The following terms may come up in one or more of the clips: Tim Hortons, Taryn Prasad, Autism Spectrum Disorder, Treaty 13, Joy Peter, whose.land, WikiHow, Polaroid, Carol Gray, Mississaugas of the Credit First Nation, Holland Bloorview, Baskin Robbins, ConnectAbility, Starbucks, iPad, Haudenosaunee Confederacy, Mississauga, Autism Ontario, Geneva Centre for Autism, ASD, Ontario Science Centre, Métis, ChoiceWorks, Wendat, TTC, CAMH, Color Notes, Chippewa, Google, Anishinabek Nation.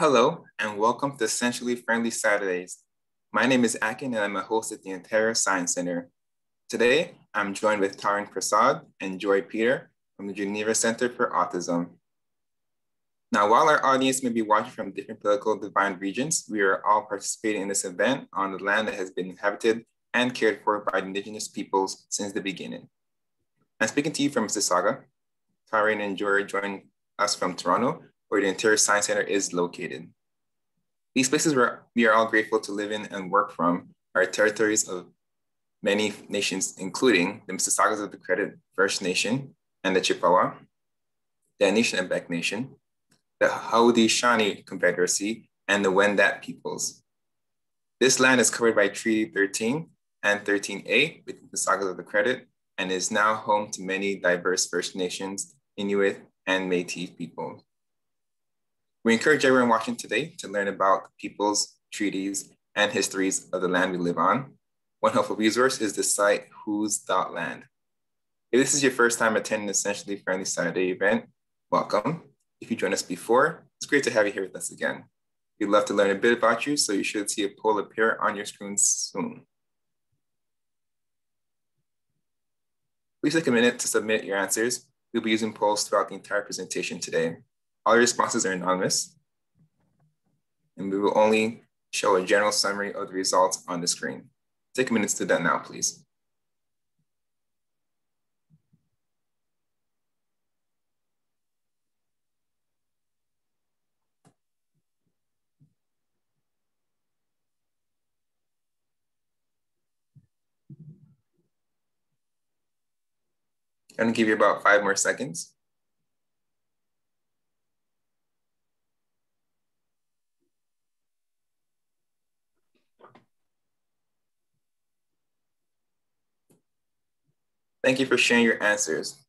Hello, and welcome to Essentially Friendly Saturdays. My name is Akin, and I'm a host at the Ontario Science Centre. Today, I'm joined with Taryn Prasad and Joy Peter from the Geneva Centre for Autism. Now, while our audience may be watching from different political divine regions, we are all participating in this event on the land that has been inhabited and cared for by Indigenous peoples since the beginning. I'm speaking to you from Mississauga. Taryn and Joy are joining us from Toronto, where the Ontario Science Centre is located. These places where we are all grateful to live in and work from are territories of many nations, including the Mississaugas of the Credit First Nation and the Chippewa, the Anishinabek Nation, the Haudenosaunee Confederacy, and the Wendat peoples. This land is covered by Treaty 13 and 13A with the Mississaugas of the Credit and is now home to many diverse First Nations, Inuit, and Métis people. We encourage everyone watching today to learn about peoples, treaties, and histories of the land we live on. One helpful resource is the site whose.land. If this is your first time attending Essentially Friendly Saturday event, welcome. If you joined us before, it's great to have you here with us again. We'd love to learn a bit about you, so you should see a poll appear on your screen soon. Please take a minute to submit your answers. We'll be using polls throughout the entire presentation today. All responses are anonymous, and we will only show a general summary of the results on the screen. Take a minute to do that now, please. I'm gonna give you about 5 more seconds. Thank you for sharing your answers.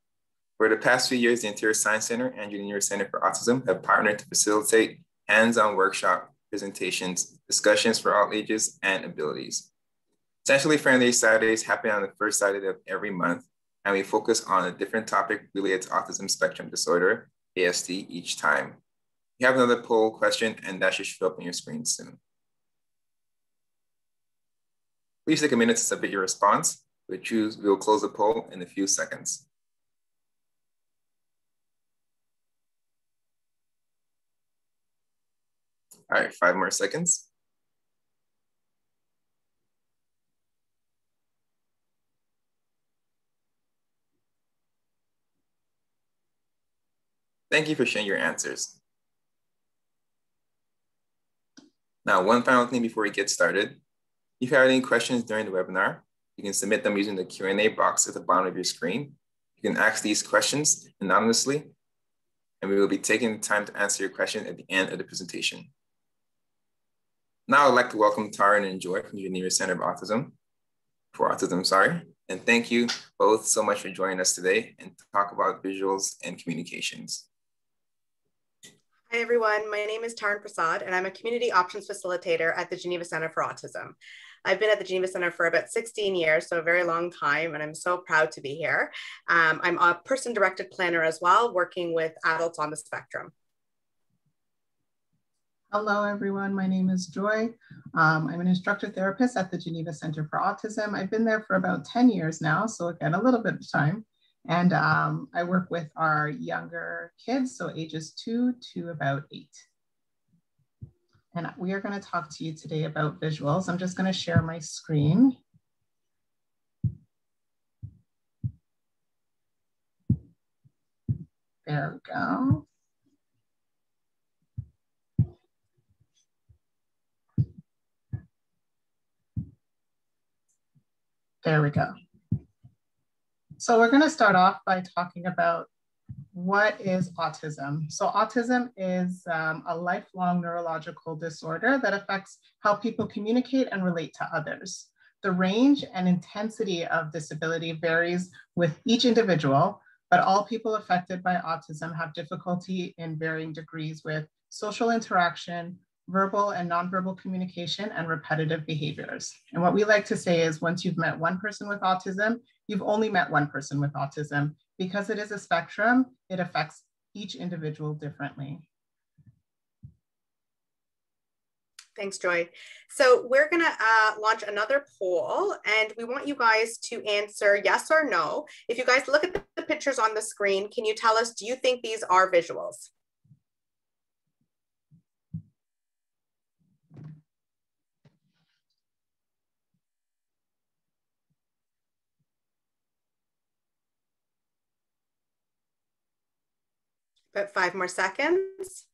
For the past few years, the Ontario Science Centre and Geneva Centre for Autism have partnered to facilitate hands-on workshop presentations, discussions for all ages and abilities. Essentially Friendly Saturdays happen on the first Saturday of every month, and we focus on a different topic related to Autism Spectrum Disorder, ASD, each time. You have another poll question, and that should show up on your screen soon. Please take a minute to submit your response. We'll close the poll in a few seconds. All right, 5 more seconds. Thank you for sharing your answers. Now, one final thing before we get started. If you have any questions during the webinar, you can submit them using the Q&A box at the bottom of your screen. You can ask these questions anonymously, and we will be taking the time to answer your question at the end of the presentation. Now I'd like to welcome Taryn and Joy from the Geneva Centre for Autism, and thank you both so much for joining us today and to talk about visuals and communications. Hi everyone, my name is Taryn Prasad, and I'm a community options facilitator at the Geneva Centre for Autism. I've been at the Geneva Centre for about 16 years, so a very long time, and I'm so proud to be here. I'm a person-directed planner as well, working with adults on the spectrum. Hello, everyone. My name is Joy. I'm an instructor therapist at the Geneva Centre for Autism. I've been there for about 10 years now, so again, a little bit of time. And I work with our younger kids, so ages 2 to about 8. And we are going to talk to you today about visuals. I'm just going to share my screen. There we go. There we go. So we're going to start off by talking about what is autism? So autism is a lifelong neurological disorder that affects how people communicate and relate to others. The range and intensity of disability varies with each individual, but all people affected by autism have difficulty in varying degrees with social interaction, verbal and nonverbal communication, and repetitive behaviors. And what we like to say is once you've met one person with autism, you've only met one person with autism. Because it is a spectrum, it affects each individual differently. Thanks, Joy. So we're going to launch another poll, and we want you guys to answer yes or no. If you guys look at the pictures on the screen, can you tell us, do you think these are visuals? About 5 more seconds.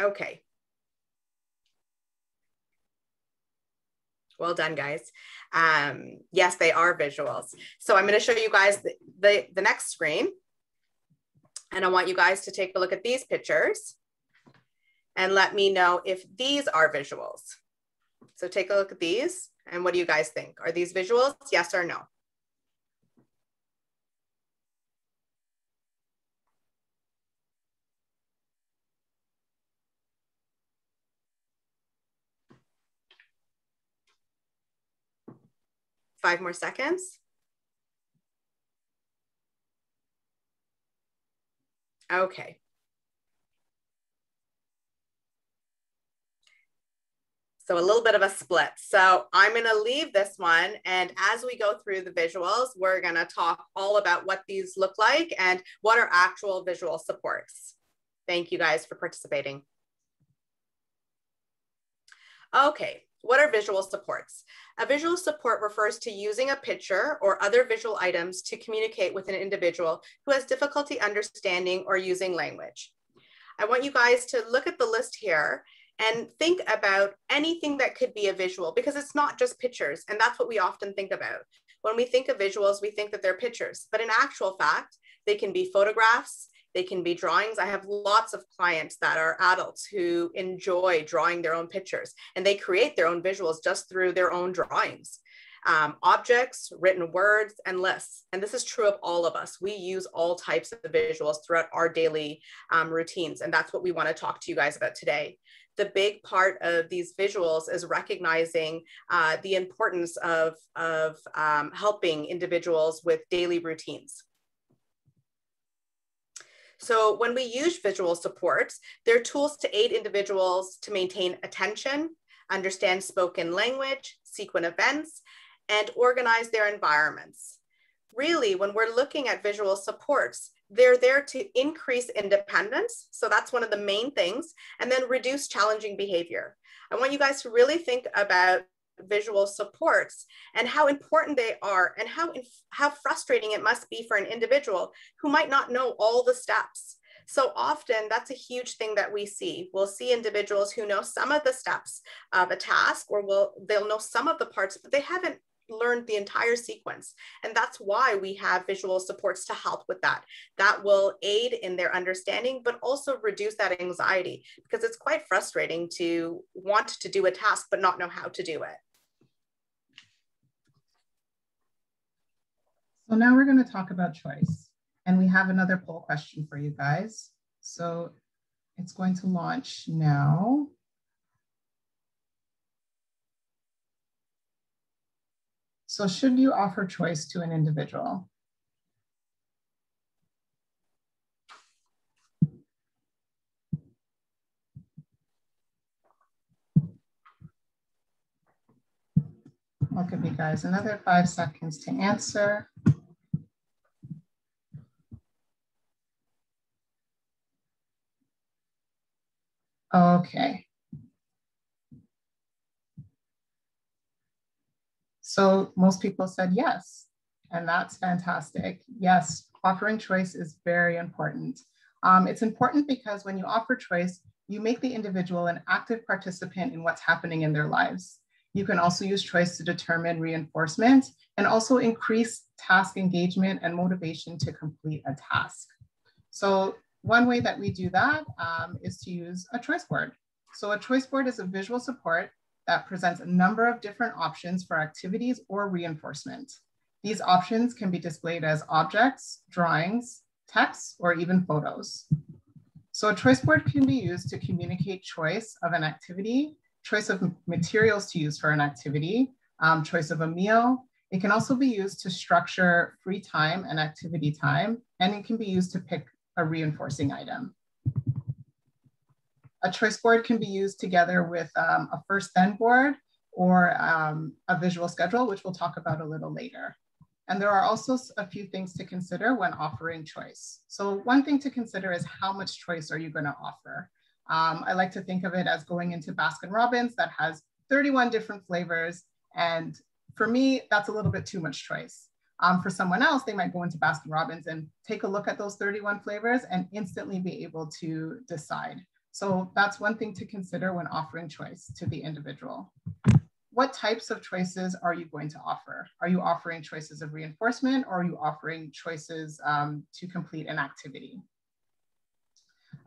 Okay. Well done, guys. Yes, they are visuals. So I'm going to show you guys the next screen. And I want you guys to take a look at these pictures and let me know if these are visuals. So take a look at these. And what do you guys think? Are these visuals? Yes or no? Five more seconds. Okay. So a little bit of a split. So I'm gonna leave this one. And as we go through the visuals, we're gonna talk all about what these look like and what are actual visual supports. Thank you guys for participating. Okay. What are visual supports? A visual support refers to using a picture or other visual items to communicate with an individual who has difficulty understanding or using language. I want you guys to look at the list here and think about anything that could be a visual, because it's not just pictures, and that's what we often think about. When we think of visuals, we think that they're pictures, but in actual fact, they can be photographs, they can be drawings. I have lots of clients that are adults who enjoy drawing their own pictures, and they create their own visuals just through their own drawings. Objects, written words, and lists. And this is true of all of us. We use all types of visuals throughout our daily routines. And that's what we want to talk to you guys about today. The big part of these visuals is recognizing the importance of helping individuals with daily routines. So when we use visual supports, they're tools to aid individuals to maintain attention, understand spoken language, sequence events, and organize their environments. Really, when we're looking at visual supports, they're there to increase independence. So that's one of the main things, and then reduce challenging behavior. I want you guys to really think about visual supports and how important they are, and how frustrating it must be for an individual who might not know all the steps. So often that's a huge thing that we see. We'll see individuals who know some of the steps of a task, or they'll know some of the parts, but they haven't learned the entire sequence. And that's why we have visual supports to help with that. That will aid in their understanding, but also reduce that anxiety, because it's quite frustrating to want to do a task, but not know how to do it. So now we're going to talk about choice, and we have another poll question for you guys. So it's going to launch now. So should you offer choice to an individual? I'll give you guys another 5 seconds to answer. Okay. So most people said yes, and that's fantastic. Yes, offering choice is very important. It's important because when you offer choice, you make the individual an active participant in what's happening in their lives. You can also use choice to determine reinforcement and also increase task engagement and motivation to complete a task. So one way that we do that is to use a choice board. So a choice board is a visual support that presents a number of different options for activities or reinforcement. These options can be displayed as objects, drawings, text, or even photos. So a choice board can be used to communicate choice of an activity, choice of materials to use for an activity, choice of a meal. It can also be used to structure free time and activity time, and it can be used to pick a reinforcing item. A choice board can be used together with a first then board or a visual schedule, which we'll talk about a little later. And there are also a few things to consider when offering choice. So one thing to consider is how much choice are you going to offer? I like to think of it as going into Baskin Robbins that has 31 different flavors. And for me, that's a little bit too much choice. For someone else, they might go into Baskin Robbins and take a look at those 31 flavors and instantly be able to decide. So that's one thing to consider when offering choice to the individual. What types of choices are you going to offer? Are you offering choices of reinforcement or are you offering choices to complete an activity?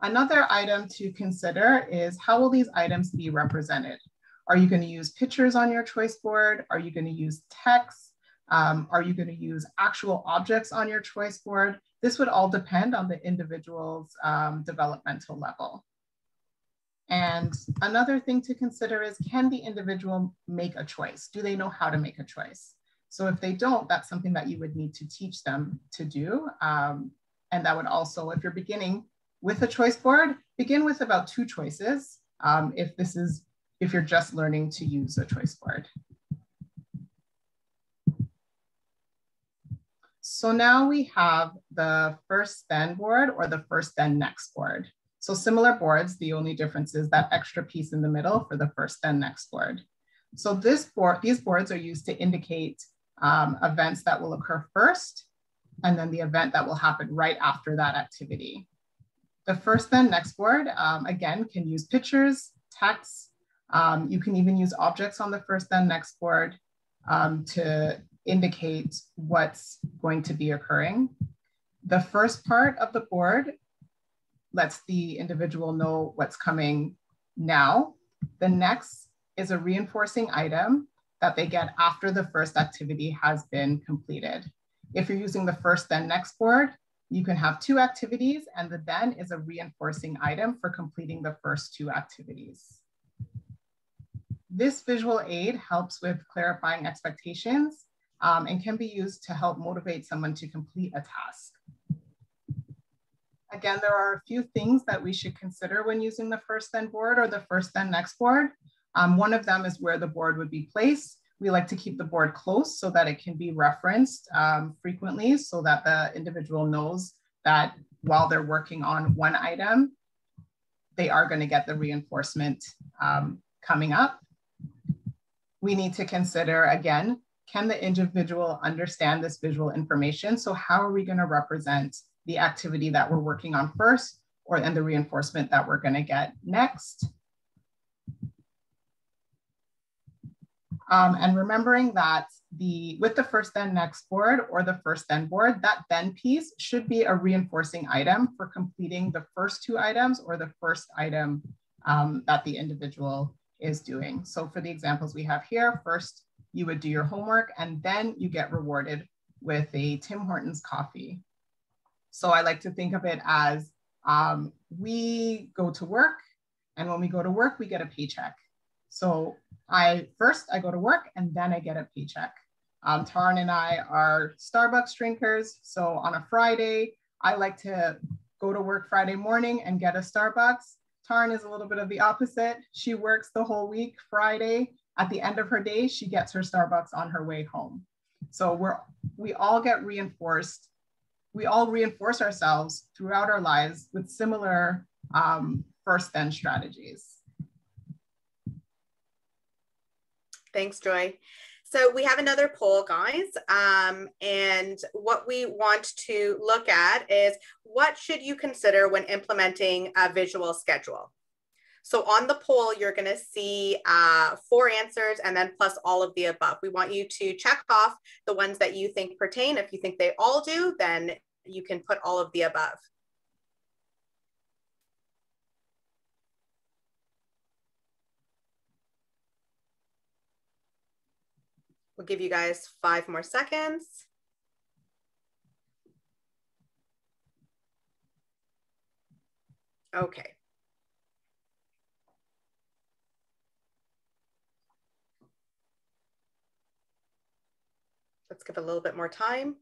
Another item to consider is how will these items be represented? Are you going to use pictures on your choice board? Are you going to use text? Are you going to use actual objects on your choice board? This would all depend on the individual's developmental level. And another thing to consider is, can the individual make a choice? Do they know how to make a choice? So if they don't, that's something that you would need to teach them to do. And that would also, if you're beginning with a choice board, begin with about 2 choices. If you're just learning to use a choice board. So now we have the first then board or the first then next board. So similar boards, the only difference is that extra piece in the middle for the first then next board. So these boards are used to indicate events that will occur first, and then the event that will happen right after that activity. The first then next board, again, can use pictures, text. You can even use objects on the first then next board to indicate what's going to be occurring. The first part of the board lets the individual know what's coming now. The next is a reinforcing item that they get after the first activity has been completed. If you're using the first then next board, you can have 2 activities, and the then is a reinforcing item for completing the first 2 activities. This visual aid helps with clarifying expectations and can be used to help motivate someone to complete a task. Again, there are a few things that we should consider when using the first then board or the first then next board. One of them is where the board would be placed. We like to keep the board close so that it can be referenced frequently so that the individual knows that while they're working on one item, they are going to get the reinforcement coming up. We need to consider, again, can the individual understand this visual information? So how are we going to represent the activity that we're working on first, and the reinforcement that we're gonna get next. And remembering that with the first then next board or the first then board, that then piece should be a reinforcing item for completing the first 2 items or the first item that the individual is doing. So for the examples we have here, first you would do your homework and then you get rewarded with a Tim Hortons coffee. So I like to think of it as we go to work, and when we go to work, we get a paycheck. So first I go to work and then I get a paycheck. Taryn and I are Starbucks drinkers. So on a Friday, I like to go to work Friday morning and get a Starbucks. Taryn is a little bit of the opposite. She works the whole week Friday. At the end of her day, she gets her Starbucks on her way home. So we all get reinforced. We all reinforce ourselves throughout our lives with similar first then strategies. Thanks, Joy. So we have another poll, guys. And what we want to look at is, what should you consider when implementing a visual schedule? So on the poll, you're going to see 4 answers and then plus all of the above. We want you to check off the ones that you think pertain. If you think they all do, then you can put all of the above. We'll give you guys 5 more seconds. Okay. Let's give a little bit more time.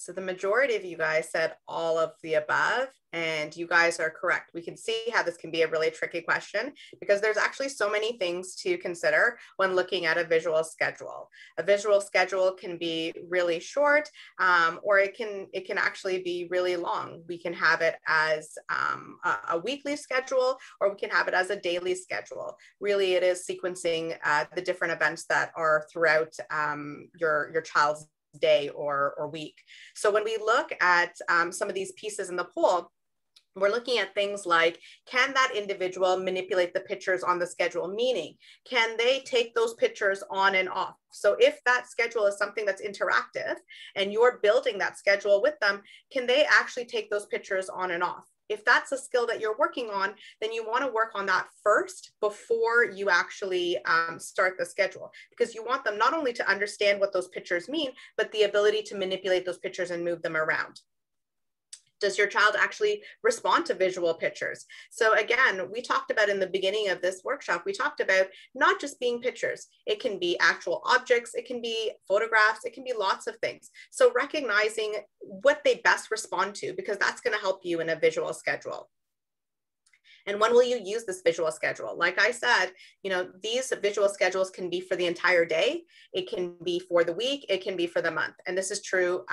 So the majority of you guys said all of the above, and you guys are correct. We can see how this can be a really tricky question because there's actually so many things to consider when looking at a visual schedule. A visual schedule can be really short, or it can actually be really long. We can have it as a weekly schedule, or we can have it as a daily schedule. Really, it is sequencing the different events that are throughout your child's day or week. So when we look at some of these pieces in the poll, we're looking at things like, can that individual manipulate the pictures on the schedule? Meaning, can they take those pictures on and off? So if that schedule is something that's interactive and you're building that schedule with them, can they actually take those pictures on and off? If that's a skill that you're working on, then you want to work on that first before you actually start the schedule, because you want them not only to understand what those pictures mean, but the ability to manipulate those pictures and move them around. Does your child actually respond to visual pictures? So again, we talked about in the beginning of this workshop, we talked about not just being pictures. It can be actual objects. It can be photographs. It can be lots of things. So recognizing what they best respond to, because that's going to help you in a visual schedule. And when will you use this visual schedule? Like I said, you know, these visual schedules can be for the entire day. It can be for the week. It can be for the month. And this is true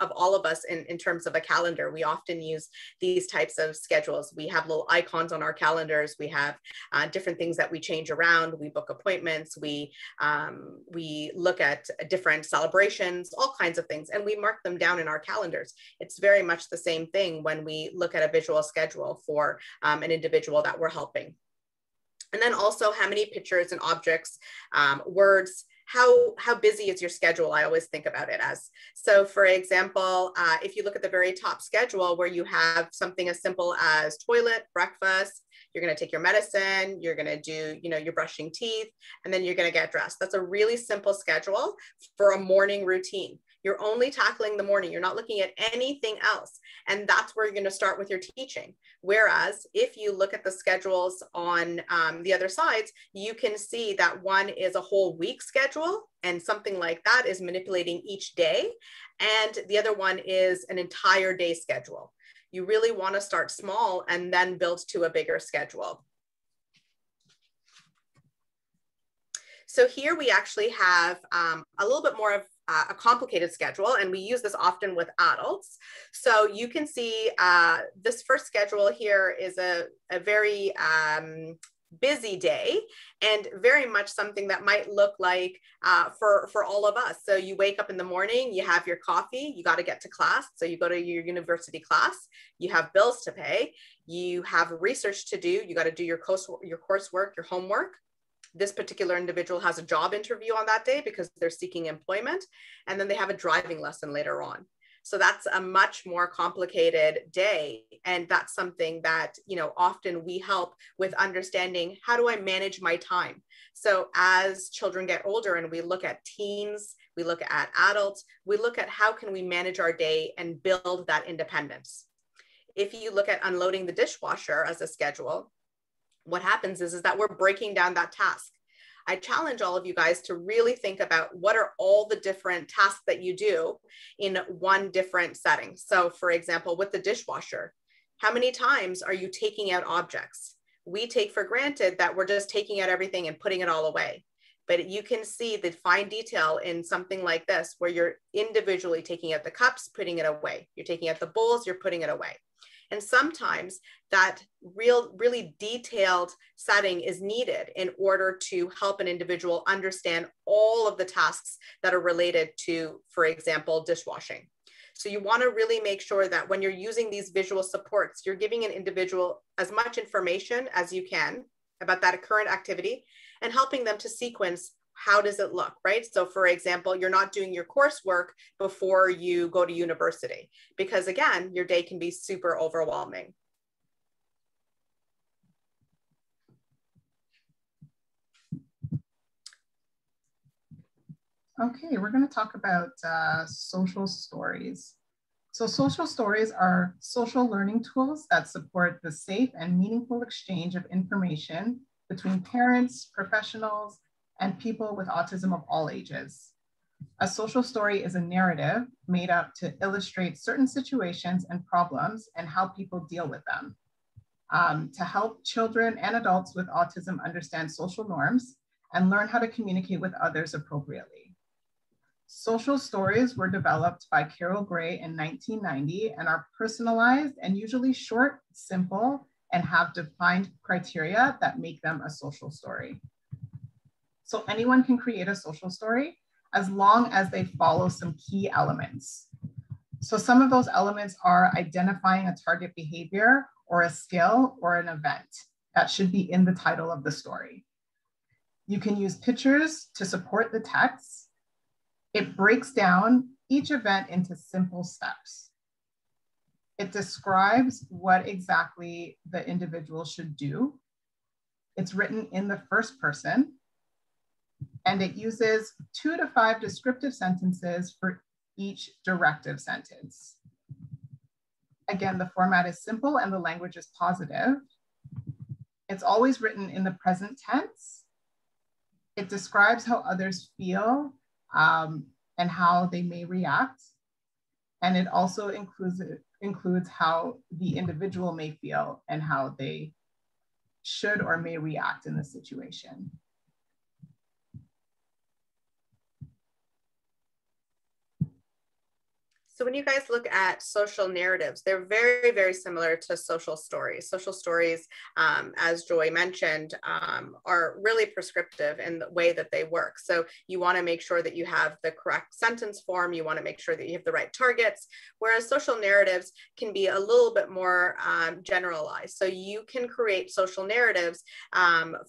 of all of us in terms of a calendar. We often use these types of schedules. We have little icons on our calendars. We have different things that we change around. We book appointments. We look at different celebrations, all kinds of things. And we mark them down in our calendars. It's very much the same thing when we look at a visual schedule for an individual that we're helping. And then also, how many pictures and objects, words, how busy is your schedule? I always think about it as, so for example, if you look at the very top schedule where you have something as simple as toilet, breakfast, you're going to take your medicine, you're going to do, you know, you're brushing teeth, and then you're going to get dressed. That's a really simple schedule for a morning routine. You're only tackling the morning. You're not looking at anything else. And that's where you're going to start with your teaching. Whereas if you look at the schedules on the other sides, you can see that one is a whole week schedule, and something like that is manipulating each day. And the other one is an entire day schedule. You really want to start small and then build to a bigger schedule. So here we actually have a little bit more of a complicated schedule, and we use this often with adults. So you can see this first schedule here is a very busy day, and very much something that might look like for all of us. So you wake up in the morning, you have your coffee, you got to get to class. So you go to your university class, you have bills to pay, you have research to do, you got to do your coursework, your homework. This particular individual has a job interview on that day because they're seeking employment, and then they have a driving lesson later on. So that's a much more complicated day. And that's something that, you know, often we help with understanding, how do I manage my time? So as children get older and we look at teens, we look at adults, we look at how can we manage our day and build that independence. If you look at unloading the dishwasher as a schedule, what happens is that we're breaking down that task. I challenge all of you guys to really think about what are all the different tasks that you do in one different setting. So for example, with the dishwasher, how many times are you taking out objects? We take for granted that we're just taking out everything and putting it all away. But you can see the fine detail in something like this, where you're individually taking out the cups, putting it away. You're taking out the bowls, you're putting it away. And sometimes that really detailed setting is needed in order to help an individual understand all of the tasks that are related to, for example, dishwashing. So you want to really make sure that when you're using these visual supports, you're giving an individual as much information as you can about that current activity and helping them to sequence, how does it look, right? So for example, you're not doing your coursework before you go to university, because again, your day can be super overwhelming. Okay, we're going to talk about social stories. So social stories are social learning tools that support the safe and meaningful exchange of information between parents, professionals, and people with autism of all ages. A social story is a narrative made up to illustrate certain situations and problems and how people deal with them. To help children and adults with autism understand social norms and learn how to communicate with others appropriately. Social stories were developed by Carol Gray in 1990 and are personalized and usually short, simple, and have defined criteria that make them a social story. So anyone can create a social story as long as they follow some key elements. So some of those elements are identifying a target behavior or a skill or an event that should be in the title of the story. You can use pictures to support the text. It breaks down each event into simple steps. It describes what exactly the individual should do. It's written in the first person. And it uses 2 to 5 descriptive sentences for each directive sentence. Again, the format is simple and the language is positive. It's always written in the present tense. It describes how others feel and how they may react. And it also includes how the individual may feel and how they should or may react in the situation. So when you guys look at social narratives, they're very, very similar to social stories. Social stories, as Joy mentioned, are really prescriptive in the way that they work. So you want to make sure that you have the correct sentence form. You want to make sure that you have the right targets, whereas social narratives can be a little bit more generalized. So you can create social narratives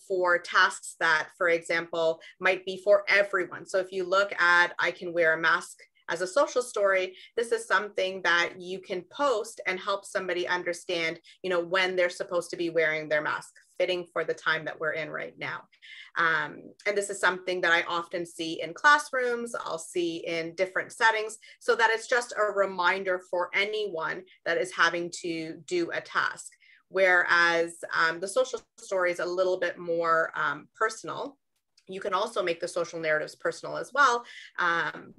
for tasks that, for example, might be for everyone. So if you look at, I can wear a mask as a social story, this is something that you can post and help somebody understand, you know, when they're supposed to be wearing their mask, fitting for the time that we're in right now. And this is something that I often see in classrooms, I'll see in different settings, so that it's just a reminder for anyone that is having to do a task. Whereas the social story is a little bit more personal. You can also make the social narratives personal as well,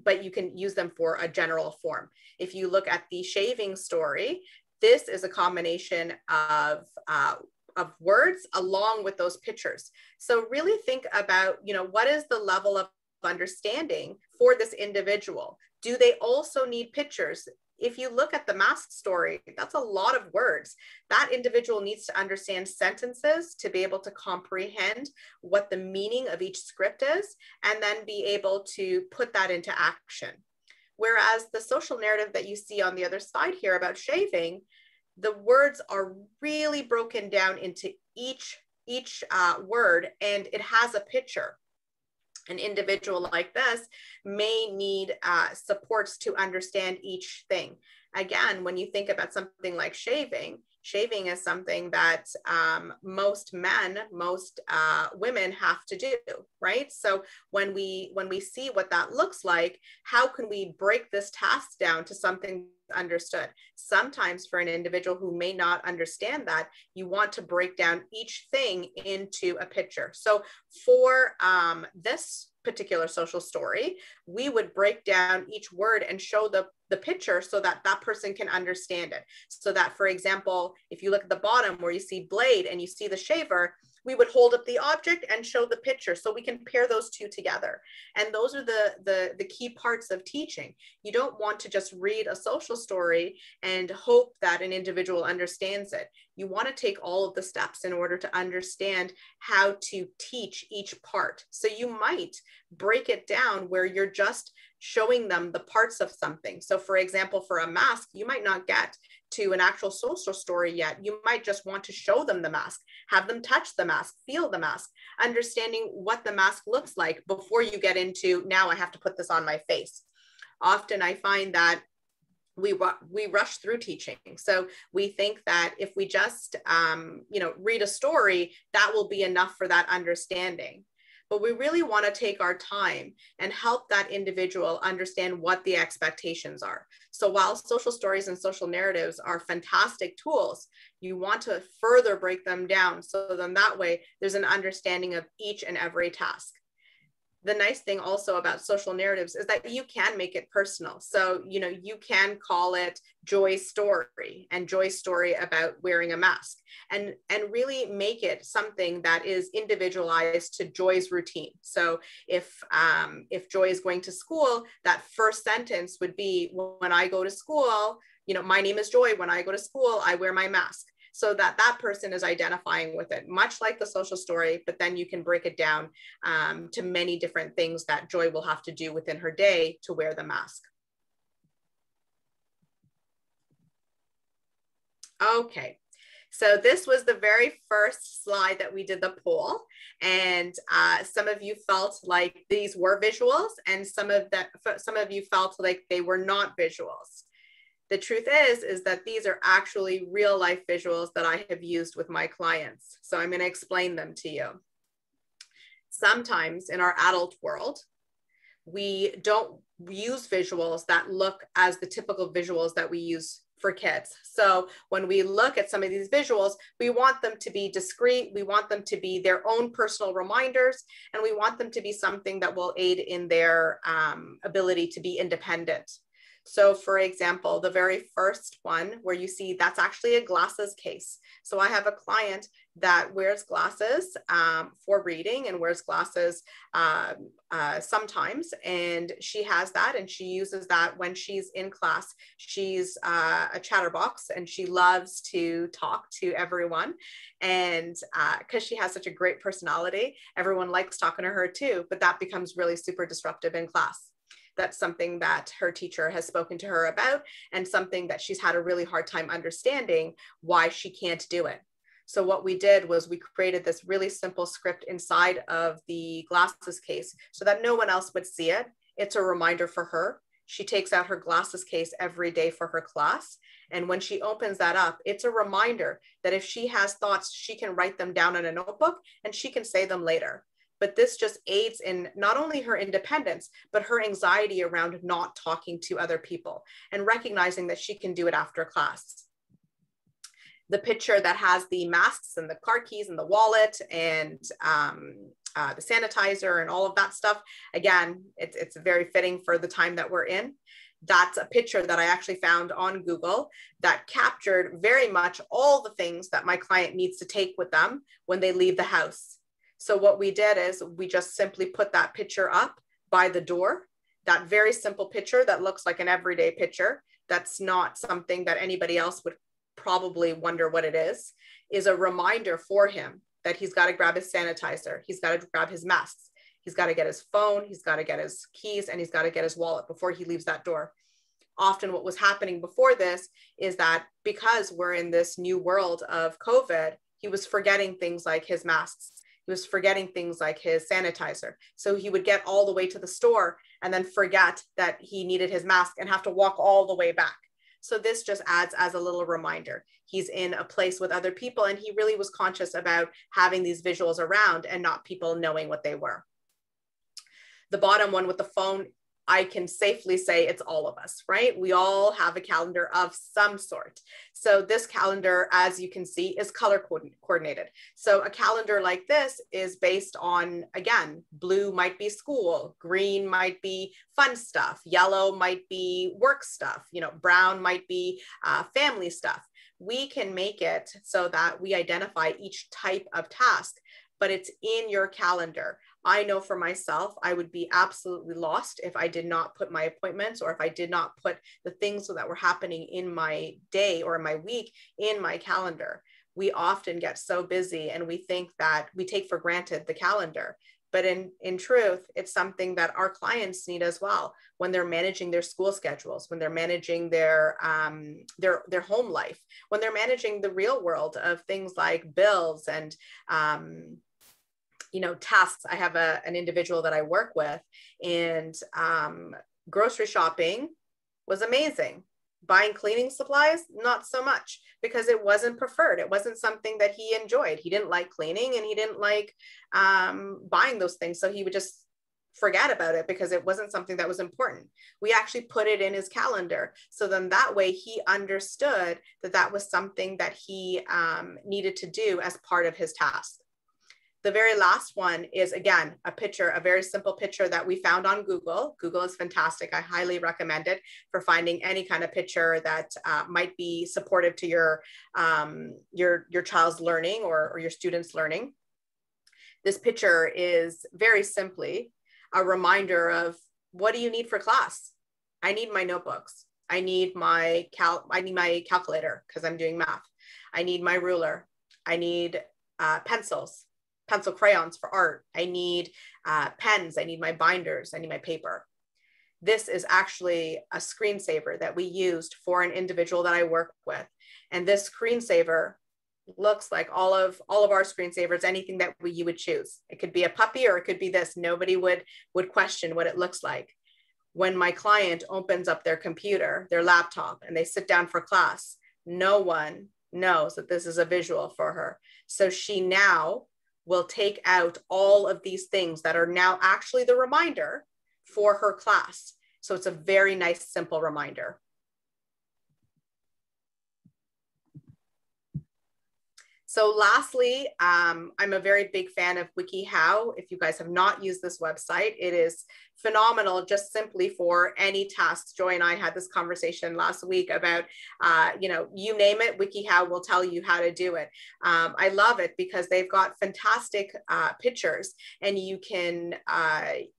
but you can use them for a general form. If you look at the shaving story, this is a combination of words along with those pictures. So really think about, you know, what is the level of understanding for this individual? Do they also need pictures? If you look at the mask story, that's a lot of words. That individual needs to understand sentences to be able to comprehend what the meaning of each script is, and then be able to put that into action. Whereas the social narrative that you see on the other side here about shaving, the words are really broken down into each word, and it has a picture. An individual like this may need supports to understand each thing. Again, when you think about something like shaving, shaving is something that most men, most women have to do, right? So when we see what that looks like, how can we break this task down to something understood? Sometimes for an individual who may not understand that, you want to break down each thing into a picture. So for this particular social story, we would break down each word and show the picture so that that person can understand it. So that, for example, if you look at the bottom where you see blade and you see the shaver, we would hold up the object and show the picture so we can pair those two together. And those are the key parts of teaching. You don't want to just read a social story and hope that an individual understands it. You want to take all of the steps in order to understand how to teach each part. So you might break it down where you're just showing them the parts of something. So for example, for a mask, you might not get to an actual social story yet. You might just want to show them the mask, have them touch the mask, feel the mask, understanding what the mask looks like before you get into, now I have to put this on my face. Often I find that we rush through teaching. So we think that if we just, you know, read a story, that will be enough for that understanding. But we really want to take our time and help that individual understand what the expectations are. So while social stories and social narratives are fantastic tools, you want to further break them down so then that way there's an understanding of each and every task. the nice thing also about social narratives is that you can make it personal. So, you know, you can call it Joy's story and Joy's story about wearing a mask, and really make it something that is individualized to Joy's routine. So if Joy is going to school, that first sentence would be, when I go to school, you know, my name is Joy. When I go to school, I wear my mask. So that person is identifying with it, much like the social story, but then you can break it down to many different things that Joy will have to do within her day to wear the mask. Okay, so this was the very first slide that we did the poll, and some of you felt like these were visuals, and some of you felt like they were not visuals. The truth is that these are actually real life visuals that I have used with my clients. So I'm going to explain them to you. Sometimes in our adult world, we don't use visuals that look as the typical visuals that we use for kids. So when we look at some of these visuals, we want them to be discrete. We want them to be their own personal reminders, and we want them to be something that will aid in their ability to be independent. So for example, the very first one where you see, that's actually a glasses case. So I have a client that wears glasses for reading and wears glasses sometimes. And she has that, and she uses that when she's in class. She's a chatterbox, and she loves to talk to everyone. And because she has such a great personality, everyone likes talking to her too, but that becomes really super disruptive in class. That's something that her teacher has spoken to her about, and something that she's had a really hard time understanding why she can't do it. So what we did was we created this really simple script inside of the glasses case so that no one else would see it. It's a reminder for her. She takes out her glasses case every day for her class. And when she opens that up, it's a reminder that if she has thoughts, she can write them down in a notebook and she can say them later. But this just aids in not only her independence, but her anxiety around not talking to other people and recognizing that she can do it after class. The picture that has the masks and the car keys and the wallet and the sanitizer and all of that stuff, again, it's very fitting for the time that we're in. That's a picture that I actually found on Google that captured very much all the things that my client needs to take with them when they leave the house. So what we did is we just simply put that picture up by the door, that very simple picture that looks like an everyday picture. That's not something that anybody else would probably wonder what it is a reminder for him that he's got to grab his sanitizer. He's got to grab his masks. He's got to get his phone. He's got to get his keys, and he's got to get his wallet before he leaves that door. Often what was happening before this is that because we're in this new world of COVID, he was forgetting things like his masks. He was forgetting things like his sanitizer. So he would get all the way to the store and then forget that he needed his mask and have to walk all the way back. So this just adds as a little reminder. He's in a place with other people, and he really was conscious about having these visuals around and not people knowing what they were. The bottom one with the phone, I can safely say it's all of us, right? We all have a calendar of some sort. So this calendar, as you can see, is color coordinated. So a calendar like this is based on, again, blue might be school, green might be fun stuff, yellow might be work stuff, you know, brown might be family stuff. We can make it so that we identify each type of task, but it's in your calendar. I know for myself, I would be absolutely lost if I did not put my appointments, or if I did not put the things that were happening in my day or my week in my calendar. We often get so busy, and we think that we take for granted the calendar. But in truth, it's something that our clients need as well when they're managing their school schedules, when they're managing their home life, when they're managing the real world of things like bills and you know, tasks. I have an individual that I work with, and grocery shopping was amazing. Buying cleaning supplies, not so much, because it wasn't preferred. It wasn't something that he enjoyed. He didn't like cleaning, and he didn't like buying those things. So he would just forget about it because it wasn't something that was important. We actually put it in his calendar. So then that way he understood that that was something that he needed to do as part of his task. The very last one is, again, a picture, a very simple picture that we found on Google. Google is fantastic. I highly recommend it for finding any kind of picture that might be supportive to your child's learning or your student's learning. This picture is very simply a reminder of, what do you need for class? I need my notebooks. I need my calculator because I'm doing math. I need my ruler. I need pencils. Pencil crayons for art. I need pens. I need my binders. I need my paper. This is actually a screensaver that we used for an individual that I work with. And this screensaver looks like all of our screensavers, anything that you would choose. It could be a puppy or it could be this. Nobody would question what it looks like. When my client opens up their computer, their laptop, and they sit down for class, no one knows that this is a visual for her. So she now will take out all of these things that are now actually the reminder for her class. So it's a very nice, simple reminder. So lastly, I'm a very big fan of WikiHow. If you guys have not used this website, it is phenomenal just simply for any tasks. Joy and I had this conversation last week about, you name it, WikiHow will tell you how to do it. I love it because they've got fantastic pictures, and you can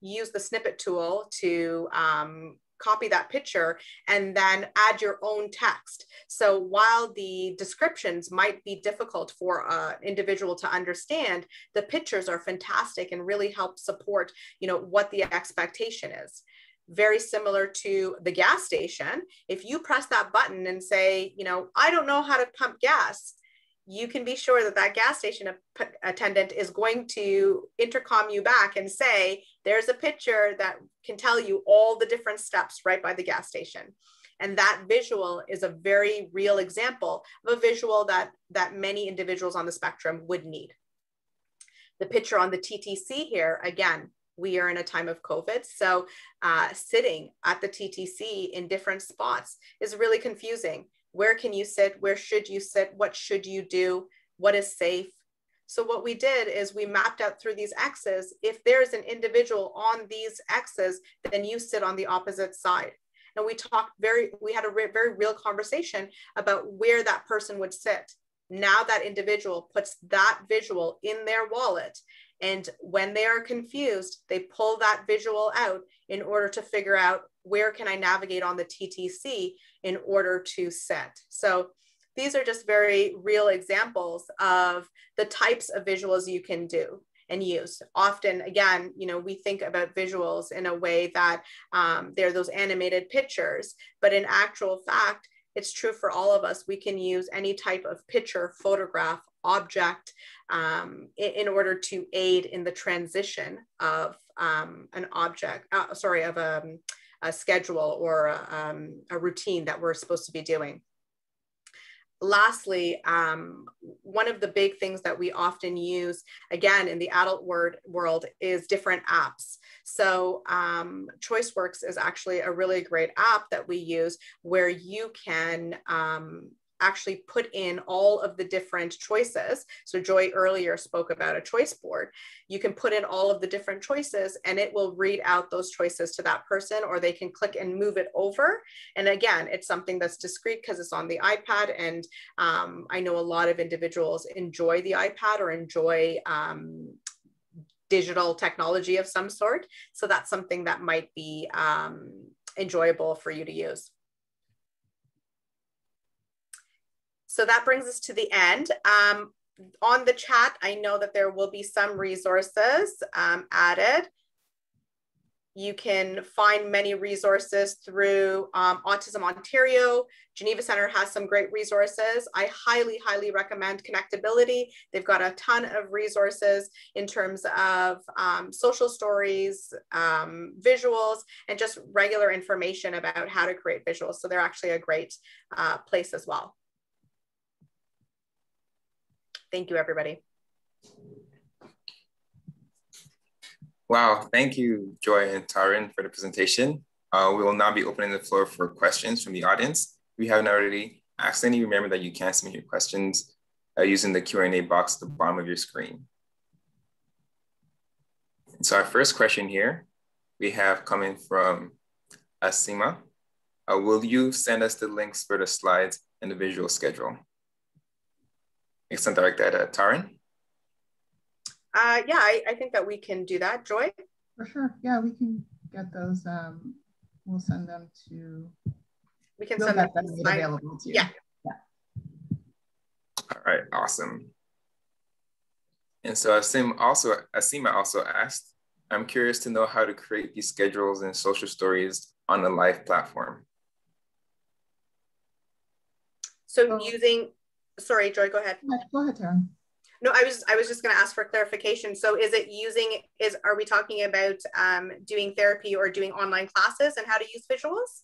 use the snippet tool to copy that picture and then add your own text. So while the descriptions might be difficult for an individual to understand, the pictures are fantastic and really help support, what the expectation is. Very similar to the gas station. If you press that button and say, I don't know how to pump gas, you can be sure that that gas station attendant is going to intercom you back and say, there's a picture that can tell you all the different steps right by the gas station. And that visual is a very real example of a visual that many individuals on the spectrum would need. The picture on the TTC here, again, we are in a time of COVID. So sitting at the TTC in different spots is really confusing. Where can you sit? Where should you sit? What should you do? What is safe? So what we did is we mapped out through these X's. If there's an individual on these X's, then you sit on the opposite side. And we talked we had a very real conversation about where that person would sit. Now that individual puts that visual in their wallet. And when they are confused, they pull that visual out in order to figure out, where can I navigate on the TTC in order to set? So these are just very real examples of the types of visuals you can do and use. Often, again, we think about visuals in a way that they're those animated pictures, but in actual fact, it's true for all of us. We can use any type of picture, photograph, object in order to aid in the transition of a schedule or a routine that we're supposed to be doing. Lastly, one of the big things that we often use, again, in the adult world is different apps. So ChoiceWorks is actually a really great app that we use where you can actually put in all of the different choices. So Joy earlier spoke about a choice board. You can put in all of the different choices and it will read out those choices to that person, or they can click and move it over. And again, it's something that's discrete because it's on the iPad. And I know a lot of individuals enjoy the iPad or enjoy digital technology of some sort. So that's something that might be enjoyable for you to use. So that brings us to the end. On the chat, I know that there will be some resources added. You can find many resources through Autism Ontario. Geneva Centre has some great resources. I highly, highly recommend ConnectAbility. They've got a ton of resources in terms of social stories, visuals, and just regular information about how to create visuals. So they're actually a great place as well. Thank you, everybody. Wow, thank you, Joy and Taryn, for the presentation. We will now be opening the floor for questions from the audience. If you haven't already asked any, remember that you can submit your questions using the Q&A box at the bottom of your screen. So our first question here, we have coming from Asima. Will you send us the links for the slides and the visual schedule? You can direct that at Taryn. Yeah, I think that we can do that, Joy. For sure, yeah, we can get those. We'll send them to. We can send them available to you. Yeah. Yeah. All right, awesome. And so Asima also asked, I'm curious to know how to create these schedules and social stories on a live platform. So using, sorry, Joy, go ahead. Go ahead, Taryn. No, I was just going to ask for clarification. So is it using, are we talking about doing therapy or doing online classes and how to use visuals?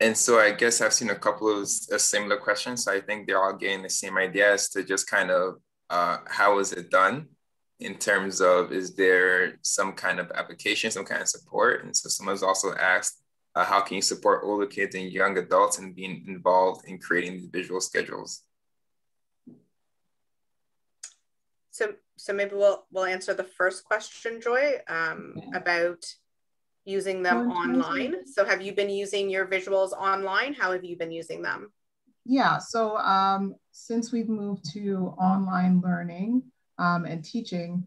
And so I guess I've seen a couple of similar questions. So I think they're all getting the same idea as to just kind of how is it done in terms of, is there some kind of application, some kind of support? And so someone's also asked, how can you support older kids and young adults in being involved in creating these visual schedules? So maybe we'll answer the first question, Joy, about using them online. So have you been using your visuals online? How have you been using them? Yeah, so since we've moved to online learning and teaching,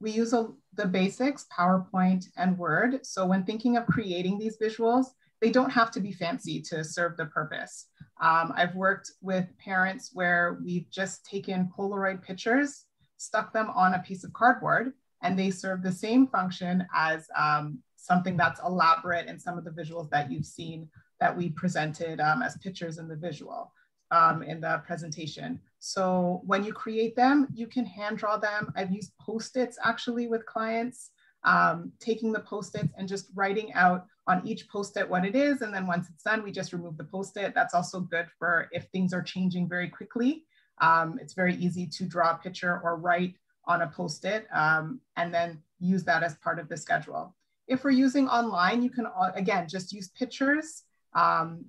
we use the basics, PowerPoint and Word. So when thinking of creating these visuals, they don't have to be fancy to serve the purpose. I've worked with parents where we've just taken Polaroid pictures, stuck them on a piece of cardboard, and they serve the same function as something that's elaborate and some of the visuals that you've seen that we presented as pictures in the visual, in the presentation. So when you create them, you can hand draw them. I've used Post-its actually with clients, taking the Post-its and just writing out on each Post-it what it is. And then once it's done, we just remove the Post-it. That's also good for if things are changing very quickly. It's very easy to draw a picture or write on a Post-it and then use that as part of the schedule. If we're using online, you can, again, just use pictures.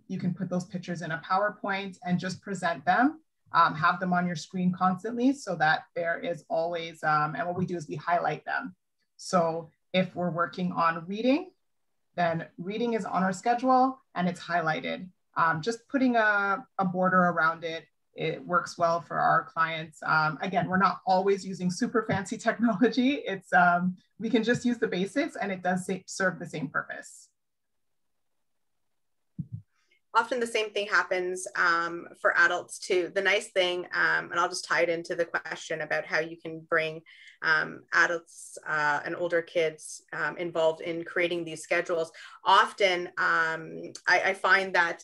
You can put those pictures in a PowerPoint and just present them, have them on your screen constantly so that there is always, and what we do is we highlight them. So if we're working on reading, then reading is on our schedule and it's highlighted. Just putting a border around it, it works well for our clients. Again, we're not always using super fancy technology. It's we can just use the basics and it does serve the same purpose. Often the same thing happens for adults too. The nice thing, and I'll just tie it into the question about how you can bring adults and older kids involved in creating these schedules. Often I find that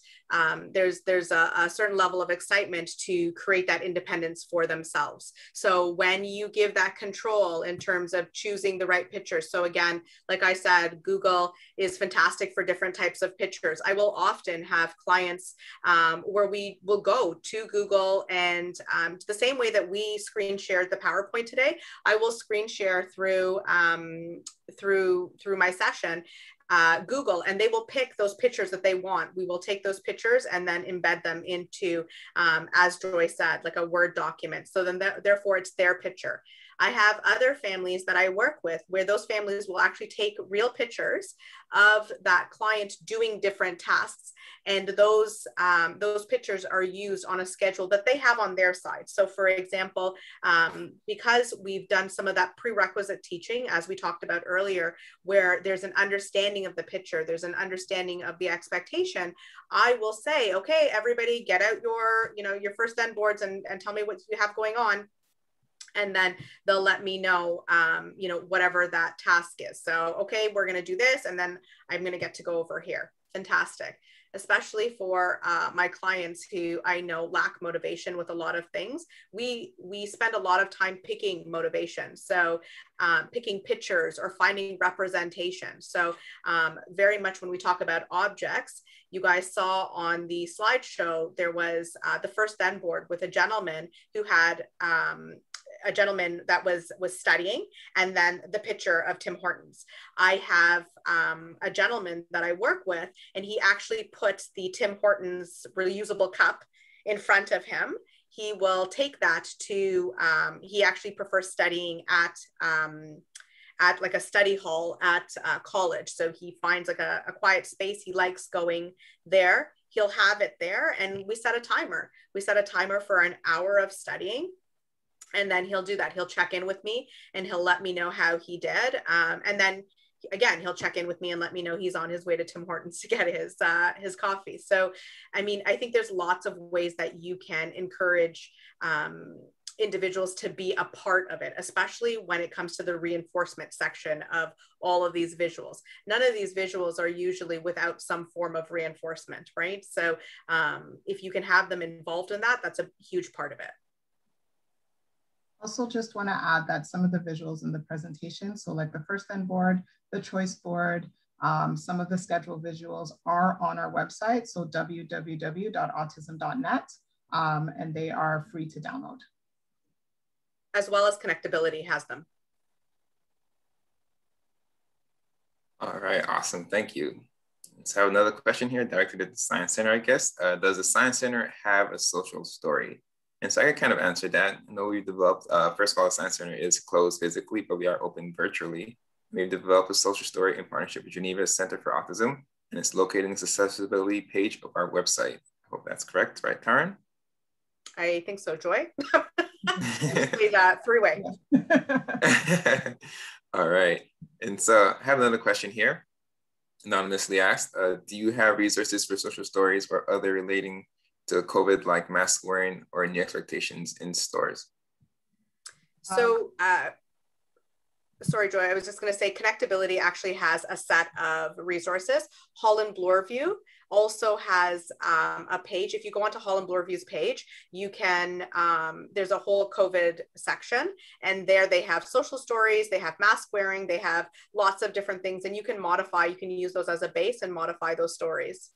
there's a certain level of excitement to create that independence for themselves. So when you give that control in terms of choosing the right picture. So again, like I said, Google is fantastic for different types of pictures. I will often have clients where we will go to Google and the same way that we screen shared the PowerPoint today, I will screen share through, through my session. Google, and they will pick those pictures that they want. We will take those pictures and then embed them into, as Joy said, like a Word document. So then therefore it's their picture. I have other families that I work with where those families will actually take real pictures of that client doing different tasks. And those pictures are used on a schedule that they have on their side. So for example, because we've done some of that prerequisite teaching, as we talked about earlier, where there's an understanding of the picture, there's an understanding of the expectation, I will say, okay, everybody get out your, your first end boards and tell me what you have going on. And then they'll let me know, whatever that task is. So, okay, we're going to do this. And then I'm going to get to go over here. Fantastic. Especially for my clients who I know lack motivation with a lot of things. We spend a lot of time picking motivation. So picking pictures or finding representation. So very much when we talk about objects, you guys saw on the slideshow, there was the first then board with a gentleman who had, a gentleman that was studying, and then the picture of Tim Hortons. I have a gentleman that I work with, and he actually puts the Tim Hortons reusable cup in front of him he will take that to, he actually prefers studying at like a study hall at college. So he finds like a quiet space. He likes going there. He'll have it there. And we set a timer. We set a timer for an hour of studying. And then he'll do that. He'll check in with me and he'll let me know how he did. And then again, he'll check in with me and let me know he's on his way to Tim Hortons to get his coffee. So, I mean, I think there's lots of ways that you can encourage individuals to be a part of it, especially when it comes to the reinforcement section of all of these visuals. None of these visuals are usually without some form of reinforcement, right? So if you can have them involved in that, that's a huge part of it. Also just want to add that some of the visuals in the presentation, so like the First Then board, the Choice board, some of the scheduled visuals are on our website, so www.autism.net, and they are free to download. As well as ConnectAbility has them. All right, awesome, thank you. Let's have another question here directed at the Science Centre, I guess. Does the Science Centre have a social story? And so I kind of answered that. I know we've developed, first of all, the Science Centre is closed physically, but we are open virtually. We've developed a social story in partnership with Geneva Centre for Autism, and it's located in the accessibility page of our website. I hope that's correct, right, Taryn? I think so, Joy. We've got three-way. All right. And so I have another question here, anonymously asked. Do you have resources for social stories or other relating to COVID, like mask wearing or new expectations in stores? So, sorry, Joy, I was just going to say ConnectAbility actually has a set of resources. Holland Bloorview also has a page. If you go onto Holland Bloorview's page, you can, there's a whole COVID section, and there they have social stories, they have mask wearing, they have lots of different things, and you can modify, you can use those as a base and modify those stories.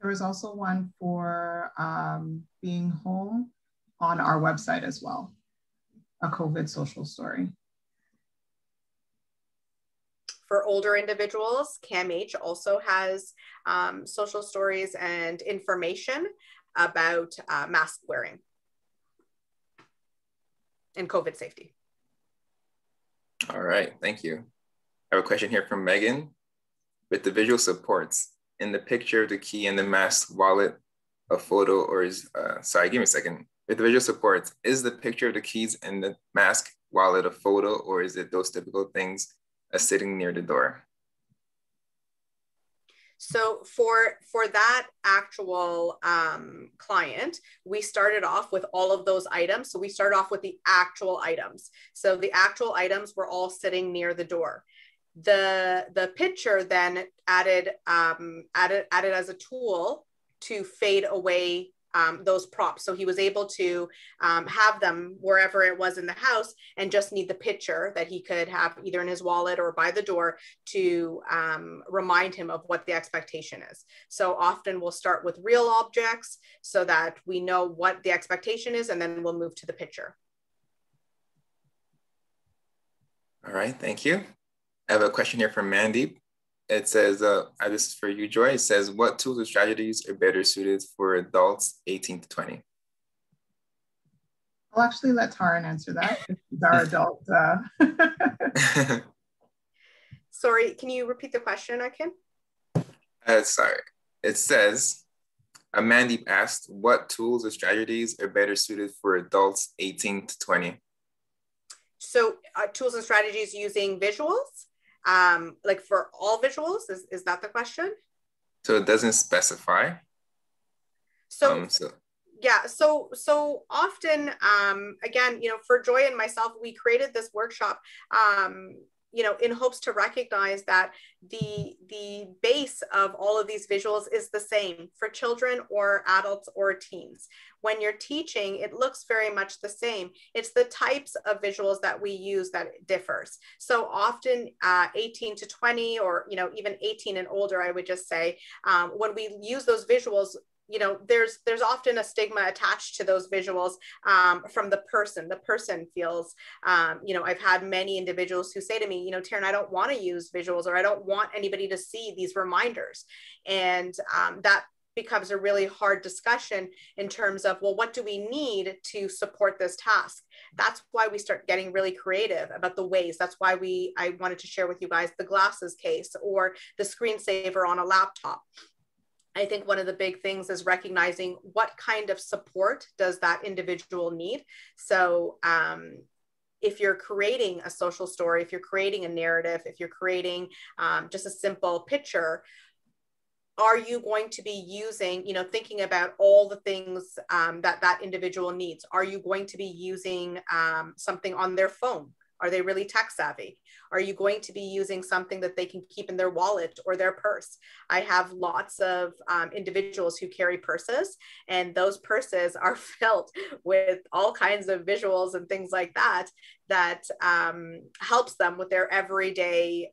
There is also one for being home on our website as well, a COVID social story. For older individuals, CAMH also has social stories and information about mask wearing and COVID safety. All right, thank you. I have a question here from Megan. With the visual supports, in the picture of the key and the mask, wallet, a photo, or is, sorry, give me a second. With the visual supports, is the picture of the keys and the mask, wallet, a photo, or is it those typical things sitting near the door? So for that actual client, we started off with all of those items. So we started off with the actual items. So the actual items were all sitting near the door. The picture then added as a tool to fade away those props. So he was able to have them wherever it was in the house and just need the picture that he could have either in his wallet or by the door to remind him of what the expectation is. So often we'll start with real objects so that we know what the expectation is, and then we'll move to the picture. All right, thank you. I have a question here from Mandeep. It says, this is for you, Joy. It says, what tools or strategies are better suited for adults 18 to 20? I'll actually let Taryn answer that. She's our adult. Sorry, can you repeat the question, Akin? Sorry. It says, Mandeep asked, what tools or strategies are better suited for adults 18 to 20? So tools and strategies using visuals? Like for all visuals, is that the question? So it doesn't specify. So yeah, so often, again, you know, for Joy and myself, we created this workshop, you know, in hopes to recognize that the base of all of these visuals is the same for children or adults or teens. When you're teaching, it looks very much the same. It's the types of visuals that we use that differs. So often 18 to 20, or, you know, even 18 and older, I would just say, when we use those visuals, you know, there's often a stigma attached to those visuals from the person. The person feels, you know, I've had many individuals who say to me, you know, Taryn, I don't want to use visuals, or I don't want anybody to see these reminders. And that becomes a really hard discussion in terms of, well, what do we need to support this task? That's why we start getting really creative about the ways. That's why I wanted to share with you guys the glasses case or the screensaver on a laptop. I think one of the big things is recognizing what kind of support does that individual need. So if you're creating a social story, if you're creating a narrative, if you're creating just a simple picture, are you going to be using, you know, thinking about all the things that individual needs? Are you going to be using something on their phone? Are they really tech savvy? Are you going to be using something that they can keep in their wallet or their purse? I have lots of individuals who carry purses, and those purses are filled with all kinds of visuals and things like that, that helps them with their everyday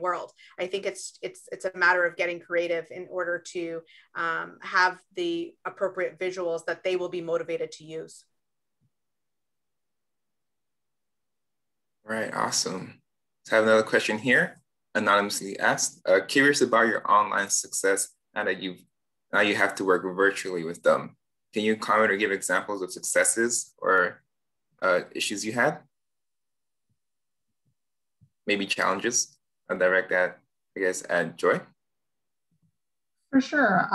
world. I think it's a matter of getting creative in order to have the appropriate visuals that they will be motivated to use. Right, awesome. So I have another question here, anonymously asked. Curious about your online success now you have to work virtually with them. Can you comment or give examples of successes or issues you had? Maybe challenges? I'll direct that, I guess, at Joy. For sure.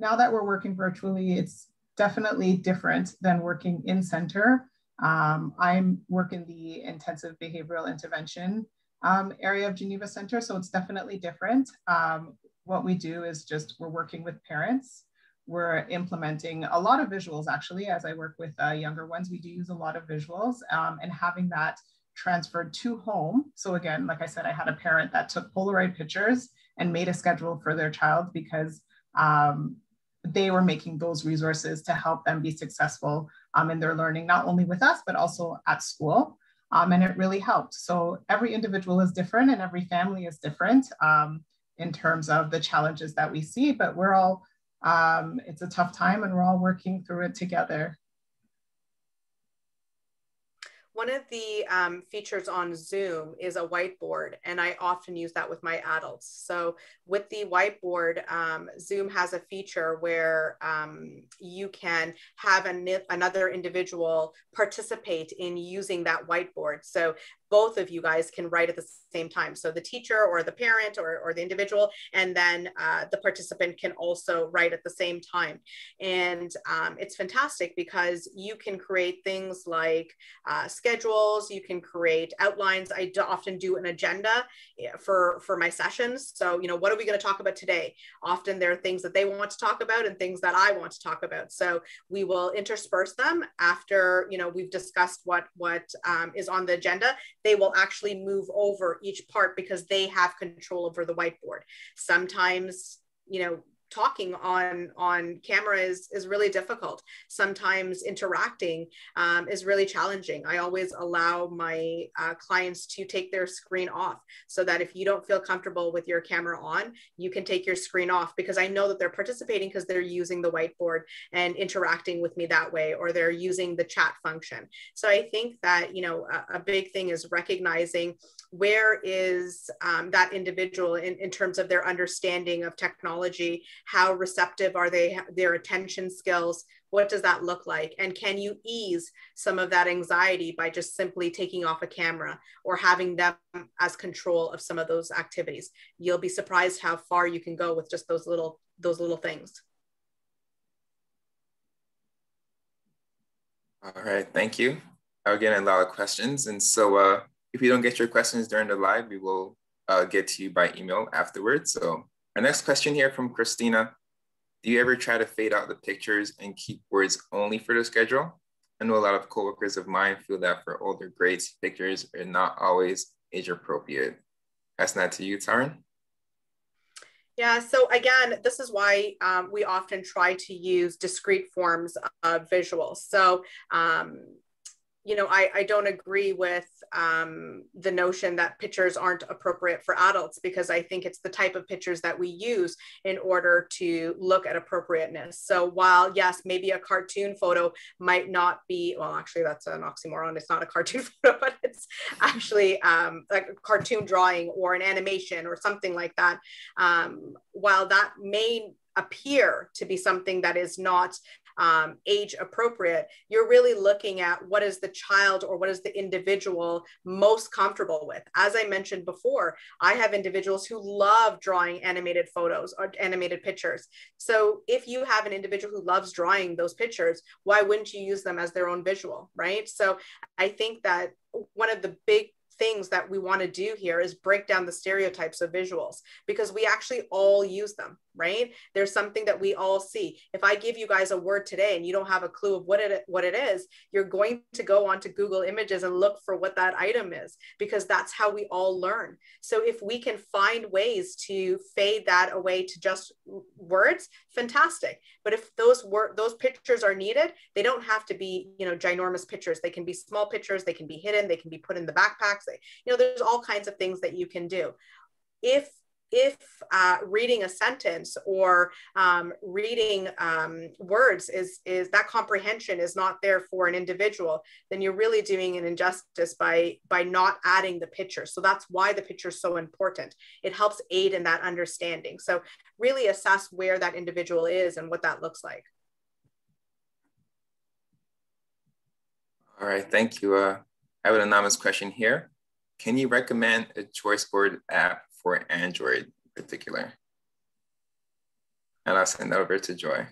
Now that we're working virtually, it's definitely different than working in center. I work in the intensive behavioral intervention area of Geneva Centre, so it's definitely different. What we do is we're working with parents. We're implementing a lot of visuals, actually, as I work with younger ones. We do use a lot of visuals and having that transferred to home. So again, like I said, I had a parent that took Polaroid pictures and made a schedule for their child because they were making those resources to help them be successful in their learning, not only with us, but also at school. And it really helped. So every individual is different and every family is different in terms of the challenges that we see, but we're all, it's a tough time and we're all working through it together. One of the features on Zoom is a whiteboard, and I often use that with my adults. So with the whiteboard, Zoom has a feature where you can have another individual participate in using that whiteboard. So both of you guys can write at the same time. So the teacher or the parent or the individual, and then the participant can also write at the same time. And it's fantastic because you can create things like schedules, you can create outlines. I often do an agenda for my sessions. So, you know, what are we going to talk about today? Often there are things that they want to talk about and things that I want to talk about. So we will intersperse them after, you know, we've discussed what is on the agenda. They will actually move over each part because they have control over the whiteboard. Sometimes, you know, talking on camera is really difficult. Sometimes interacting is really challenging. I always allow my clients to take their screen off so that if you don't feel comfortable with your camera on, you can take your screen off, because I know that they're participating because they're using the whiteboard and interacting with me that way, or they're using the chat function. So I think that, you know, a big thing is recognizing where is that individual in terms of their understanding of technology. How receptive are they, their attention skills? What does that look like? And can you ease some of that anxiety by just simply taking off a camera or having them as control of some of those activities? You'll be surprised how far you can go with just those little things. All right, thank you. I'm getting a lot of questions. And so if you don't get your questions during the live, we will get to you by email afterwards. So our next question here from Christina. Do you ever try to fade out the pictures and keep words only for the schedule? I know a lot of coworkers of mine feel that for older grades, pictures are not always age appropriate. That's not to you, Taryn? Yeah, so again, this is why we often try to use discrete forms of visuals. So you know, I don't agree with the notion that pictures aren't appropriate for adults, because I think it's the type of pictures that we use in order to look at appropriateness. So while, yes, maybe a cartoon photo might not be, well, actually that's an oxymoron. It's not a cartoon photo, but it's actually like a cartoon drawing or an animation or something like that. While that may appear to be something that is not age appropriate, you're really looking at what is the child or what is the individual most comfortable with. As I mentioned before, I have individuals who love drawing animated photos or animated pictures. So if you have an individual who loves drawing those pictures, why wouldn't you use them as their own visual, right? So I think that one of the big things that we want to do here is break down the stereotypes of visuals, because we actually all use them, right? There's something that we all see. If I give you guys a word today and you don't have a clue of what it is, you're going to go onto Google Images and look for what that item is, because that's how we all learn. So if we can find ways to fade that away to just words, fantastic. But if those pictures are needed, they don't have to be, you know, ginormous pictures. They can be small pictures, they can be hidden, they can be put in the backpacks. You know, there's all kinds of things that you can do. If reading a sentence or reading words is that comprehension is not there for an individual, then you're really doing an injustice by not adding the picture. So that's why the picture is so important. It helps aid in that understanding. So really assess where that individual is and what that looks like. All right, thank you. I have an anonymous question here. Can you recommend a ChoiceWorks app for Android in particular? And I'll send that over to Joy.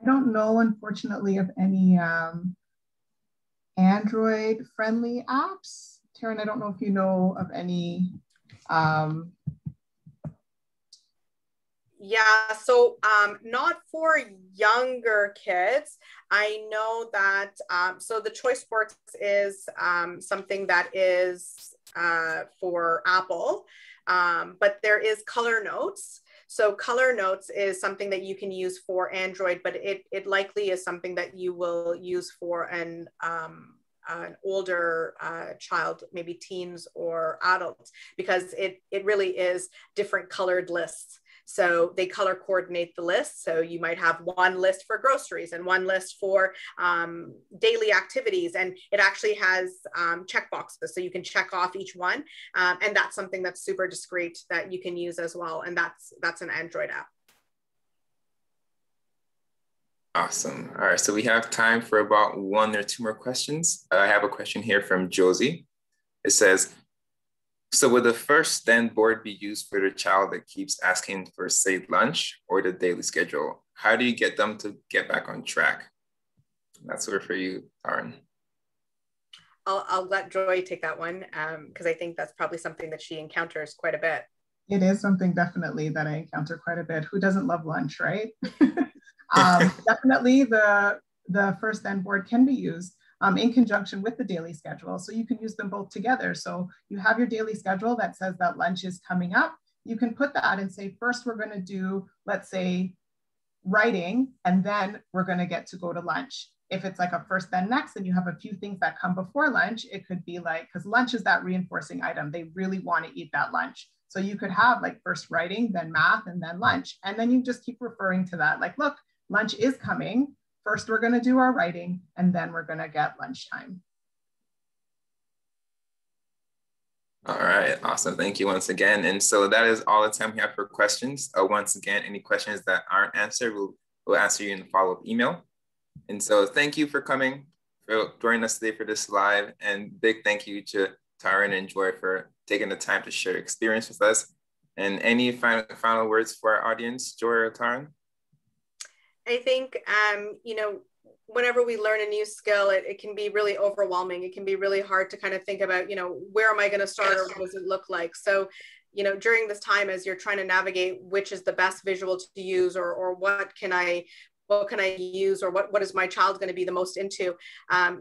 I don't know, unfortunately, of any Android-friendly apps. Taryn, I don't know if you know of any. Yeah, so not for younger kids. I know that, so the ChoiceWorks is something that is for Apple, but there is Color Notes. So Color Notes is something that you can use for Android, but it likely is something that you will use for an older child, maybe teens or adults, because it really is different colored lists. So they color coordinate the list. So you might have one list for groceries and one list for daily activities. And it actually has checkboxes, so you can check off each one. And that's something that's super discreet that you can use as well. And that's an Android app. Awesome. All right, so we have time for about one or two more questions. I have a question here from Josie. It says, so would the first then board be used for the child that keeps asking for, say, lunch or the daily schedule? How do you get them to get back on track? That's over for you, Taryn. I'll let Joy take that one, because I think that's probably something that she encounters quite a bit. It is something definitely that I encounter quite a bit. Who doesn't love lunch, right? Definitely the first then board can be used in conjunction with the daily schedule. So you can use them both together. So you have your daily schedule that says that lunch is coming up. You can put that and say, first, we're going to do, let's say, writing, and then we're going to get to go to lunch. If it's like a first, then next, and you have a few things that come before lunch, it could be like, because lunch is that reinforcing item. They really want to eat that lunch. So you could have like first writing, then math, and then lunch. And then you just keep referring to that. Like, look, lunch is coming. First, we're going to do our writing, and then we're going to get lunchtime. All right, awesome. Thank you once again. And so that is all the time we have for questions. Once again, any questions that aren't answered, we'll answer you in the follow-up email. And so thank you for coming, for joining us today for this live. And big thank you to Taryn and Joy for taking the time to share your experience with us. And any final words for our audience, Joy or Taryn? I think, you know, whenever we learn a new skill, it can be really overwhelming. It can be really hard to kind of think about, you know, where am I going to start or what does it look like? So, you know, during this time, as you're trying to navigate which is the best visual to use or what can I what can I use, or what is my child going to be the most into?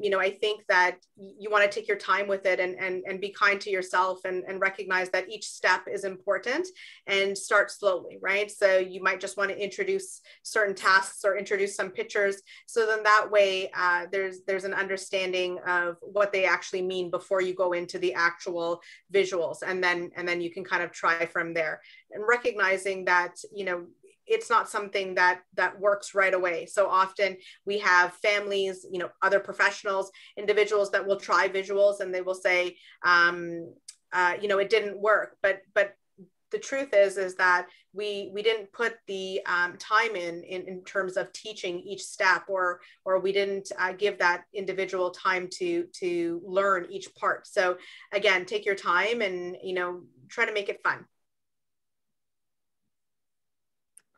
You know, I think that you want to take your time with it and be kind to yourself and recognize that each step is important, and start slowly, right? So you might just want to introduce certain tasks or introduce some pictures. So then that way there's an understanding of what they actually mean before you go into the actual visuals. And then you can kind of try from there, and recognizing that, you know, it's not something that works right away. So often we have families, you know, other professionals, individuals that will try visuals and they will say, you know, it didn't work. But the truth is that we didn't put the time in terms of teaching each step, or we didn't give that individual time to learn each part. So again, take your time and, you know, try to make it fun.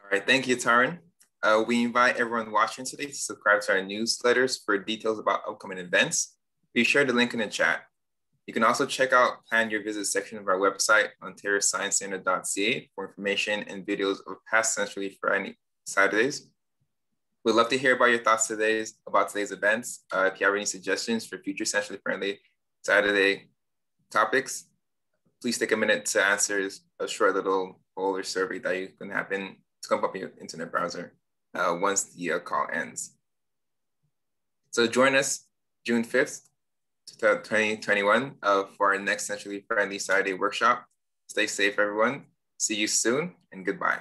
All right, thank you, Taryn. We invite everyone watching today to subscribe to our newsletters for details about upcoming events. Be sure to link in the chat. You can also check out Plan Your Visit section of our website, ontariosciencecentre.ca, for information and videos of past Centrally Friday Saturdays. We'd love to hear about your thoughts about today's events. If you have any suggestions for future Centrally Friendly Saturday topics, please take a minute to answer a short little poll or survey that you can happen come up in your internet browser once the call ends. So join us June 5th, 2021 for our next Centrally Friendly Saturday workshop. Stay safe, everyone. See you soon, and goodbye.